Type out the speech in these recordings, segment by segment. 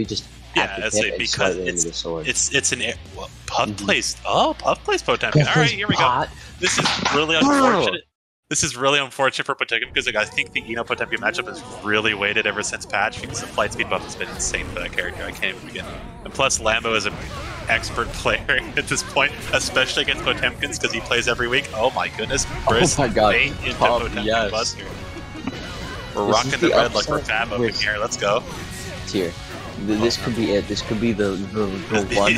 You just have to hit it because it's an air. Well, Puff plays. Oh, Puff plays Potemkin. All right, here we go. This is really unfortunate. This is really unfortunate for Potemkin because I think the I-No Potemkin matchup is really weighted ever since patch because the flight speed buff has been insane for that character. I can't even begin. And plus, Lambo is an expert player at this point, especially against Potemkins because he plays every week. Oh my goodness! Chris, oh my god! Puff, yes. We're rocking the red like we're fab up in here. Let's go. Here. This could be it. This could be the one.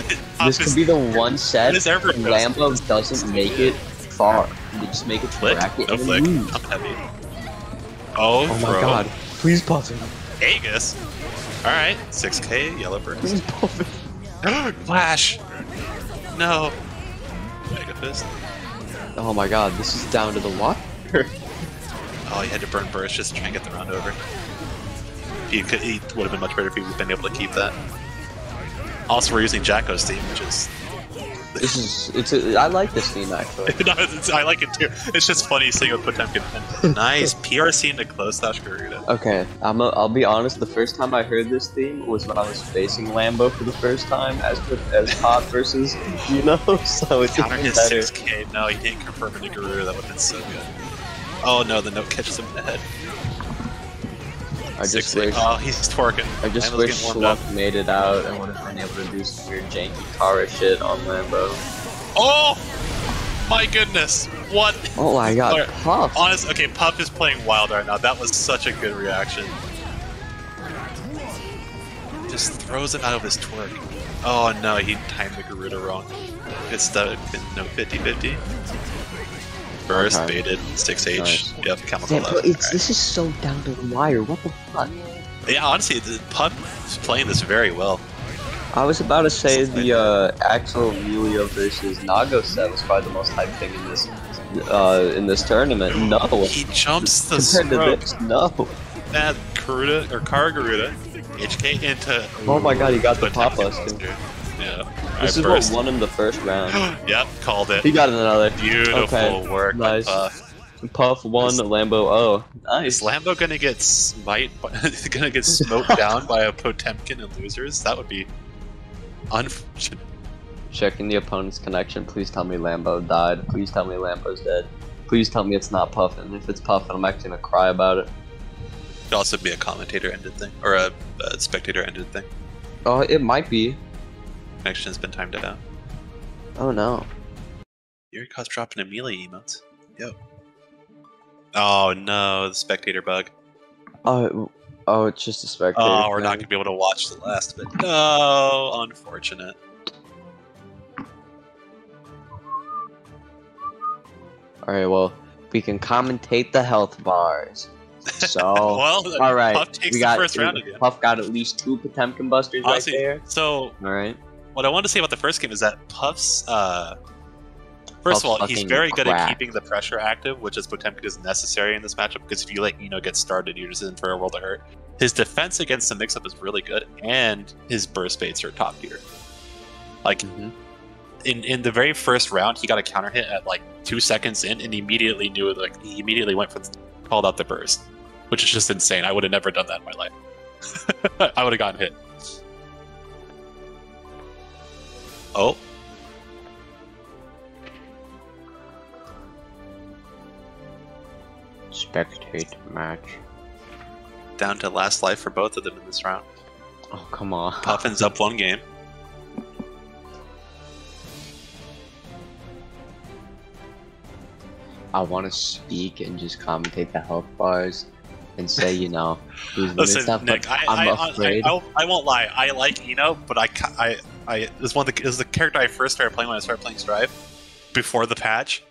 This could be the one set Lambo doesn't make it far. They just make it flick. No flick. Oh my god. Please puff it. Aegis. Alright. 6k yellow burst. Flash. No. Mega fist. Oh my god. This is down to the water. Oh, he had to burn burst just to try and get the round over. He would have been much better if he had been able to keep that. Also, we're using Jacko's theme, which is... This is... I like this theme, actually. No, I like it, too. It's just funny seeing what Potemkin... Nice. PRC into close slash Garuda. Okay, I'll be honest. The first time I heard this theme was when I was facing Lambo for the first time as Pop versus, you know? So it's counter his 6k. No, he didn't confirm into Garuda. That would have been so good. Oh, no. The note catches him in the head. I just wish, oh, he's twerking. I just wish Schluck made it out and would have been able to do some weird janky Kara shit on Lambo. Oh! My goodness! What? Oh my god, right. Puff! Honest, okay, Puff is playing wild right now. That was such a good reaction. Just throws him out of his twerk. Oh no, he timed the Garuda wrong. It's the no 50-50. Burst, okay. Baited, 6H, nice. Yep, chemical left. This is so down to the wire, what the fuck? Yeah, honestly, the Puff is playing this very well. I was about to say the actual Mewio versus Nago set was probably the most hyped thing in this tournament. No. He jumps the compared to this, no. That Kuruda, or Kargauda, HK into... Oh my god, he got the pop us. Yeah, this is burst. What won him the first round. Yep, called it. He got another. Beautiful work. Nice. Puff won. Is Lambo. Oh, nice. Is Lambo gonna get smoked down by a Potemkin and losers? That would be unfortunate. Checking the opponent's connection. Please tell me Lambo died. Please tell me Lambo's dead. Please tell me it's not Puffin. If it's Puffin, I'm actually gonna cry about it. Could also be a commentator ended thing or a spectator ended thing. Oh, it might be. Connection has been timed out. Oh no. You're caught dropping Amelia emotes. Yep. Oh no, the spectator bug. Oh, it's just a spectator. Oh, we're not gonna be able to watch the last of it. No, unfortunate. Alright, well, we can commentate the health bars. So, well, alright. Puff takes the first round again. Puff got at least 2 Potemkin busters right there. So, alright. What I wanted to say about the first game is that Puff's, first of all, he's very good at keeping the pressure active, which is Potemkin is necessary in this matchup, because if you let I-No get started, you're just in for a world of hurt. His defense against the mix-up is really good, and his burst baits are top tier. Like, in the very first round, he got a counter hit at like 2 seconds in, and immediately knew, like, he immediately went for, called out the burst, which is just insane. I would have never done that in my life. I would have gotten hit. Oh. Spectate match. Down to last life for both of them in this round. Oh, come on. Puffin's up 1 game. I want to speak and just commentate the health bars and say, you know, who's listen, stuff, Nick, I'm afraid. I won't lie. I like I-No, but it was the character I first started playing when I started playing Strive before the patch.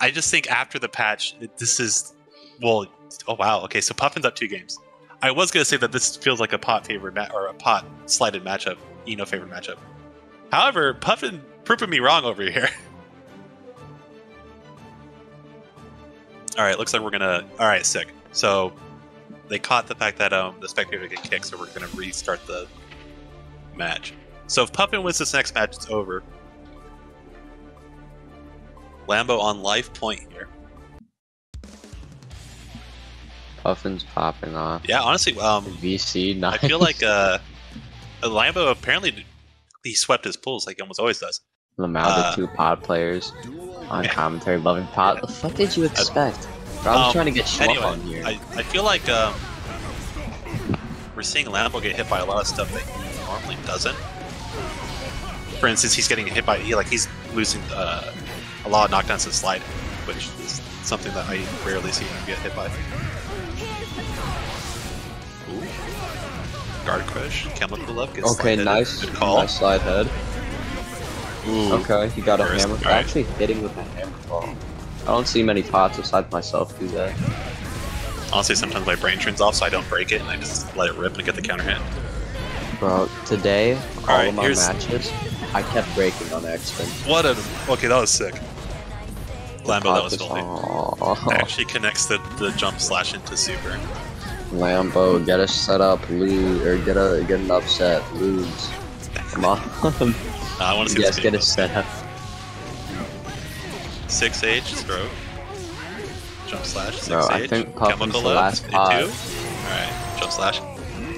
I just think after the patch, this is, well, oh wow, okay, so Puffin's up 2 games. I was gonna say that this feels like a pot favored or a pot slighted matchup, I-No favored matchup. However, Puffin proving me wrong over here. All right, looks like we're gonna. All right, sick. So they caught the fact that the spectator get kicked, so we're gonna restart the match. So if Puffin wins this next match, it's over. Lambo on life point here. Puffin's popping off. Yeah, honestly, VC, nice. I feel like Lambo apparently he swept his pulls like he almost always does. Lamau, the two pod players on commentary, loving pod. What did you expect? I'm trying to get shot on here. I feel like we're seeing Lambo get hit by a lot of stuff that he normally doesn't. For instance, he's getting hit by he's losing a lot of knockdowns to slide, which is something that I rarely see him get hit by. Ooh. Guard crush, chemical up. Gets okay, nice. Good call. Nice slide head. Ooh. Okay, he got a hammer. Right. Actually hitting with a hammerfall. I don't see many pots besides myself do that. Honestly, sometimes my brain turns off, so I don't break it, and I just let it rip and get the counter hit. Bro, today all of my matches, I kept breaking on accident. What a okay, that was sick. Lambo, that was filthy. Aww. Actually connects the jump slash into super. Lambo, get us set up, lose, or get an upset, lose. Come on. I want to see this. Yes, get us set up. 6H, throw. Jump slash, 6H. Bro, I think Puff is the last pot. Alright, jump slash.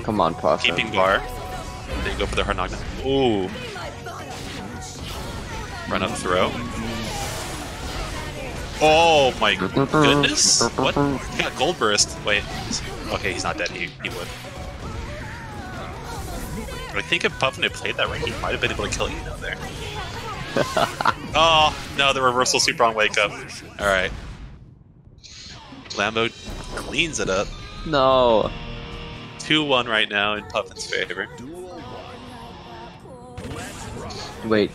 Come on, Puff. Keeping bar. There you go for the hard knockdown. Ooh. Run up throw. Oh my goodness! What? He got gold burst. Wait. Okay, he's not dead. He would. I think if Puffin had played that right, he might have been able to kill I-No there. Oh no! The reversal super on wake up. All right. Lambo cleans it up. No. 2-1 right now in Puffin's favor. Wait.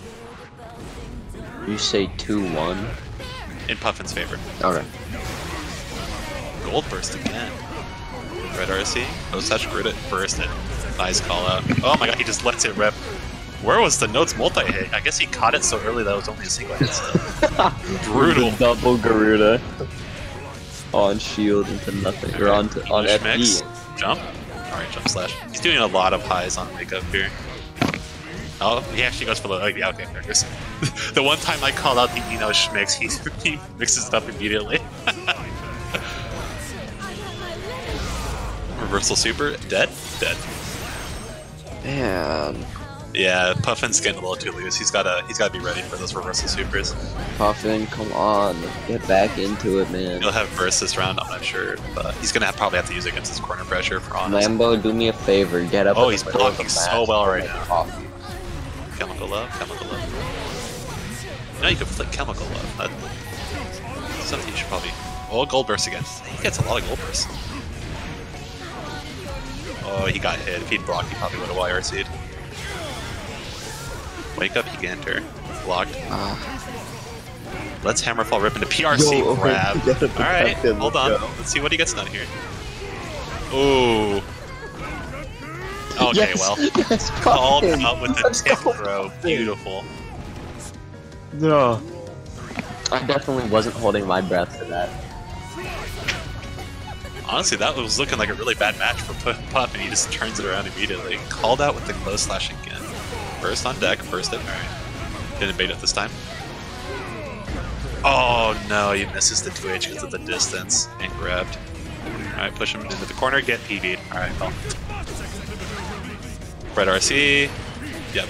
You say 2-1? In Puffin's favor. Alright. Gold burst again. Red RC. Oh, such Garuda burst it. Nice call out. Oh my god, he just lets it rip. Where was the notes multi-hit? I guess he caught it so early that it was only a single hit. Brutal. Double Garuda. On shield into nothing. Okay. Or on FE. Jump. Alright, jump slash. He's doing a lot of highs on makeup here. Oh, he actually goes for the yeah, okay, there it goes. The one time I called out the I-No schmix, he mixes it up immediately. Reversal super, dead. Man. Yeah, Puffin's getting a little too loose. He's gotta be ready for those reversal supers. Puffin, come on, get back into it, man. He'll have burst this round, I'm not sure, but he's gonna probably have to use it against his corner pressure for honest. Lambo, do me a favor, get up. Oh, he's blocking so well right now. Coffee. Chemical love. Now you can flip chemical love. That's something you should probably. Oh, gold burst again. He gets a lot of gold bursts. Oh, he got hit. If he'd blocked, he probably would have YRC'd. Wake up, Gigantor. Blocked. Let's Hammerfall rip into PRC grab. Alright, hold on. Let's see what he gets done here. Ooh. Okay, yes, well, called out with the tip throw. Beautiful. No. I definitely wasn't holding my breath for that. Honestly, that was looking like a really bad match for Puff, and he just turns it around immediately. Called out with the close slash again. Burst on deck, burst it. Alright. Didn't bait it this time. Oh no, he misses the 2H because of the distance and grabbed. Alright, push him into the corner, get PV'd. Alright, well. Red RC, yep.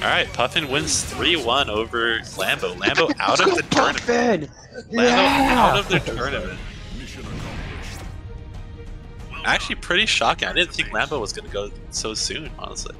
Alright, Puffin wins 3-1 over Lambo. Lambo out of the tournament. Lambo out of the tournament. Actually pretty shocking. I didn't think Lambo was going to go so soon, honestly.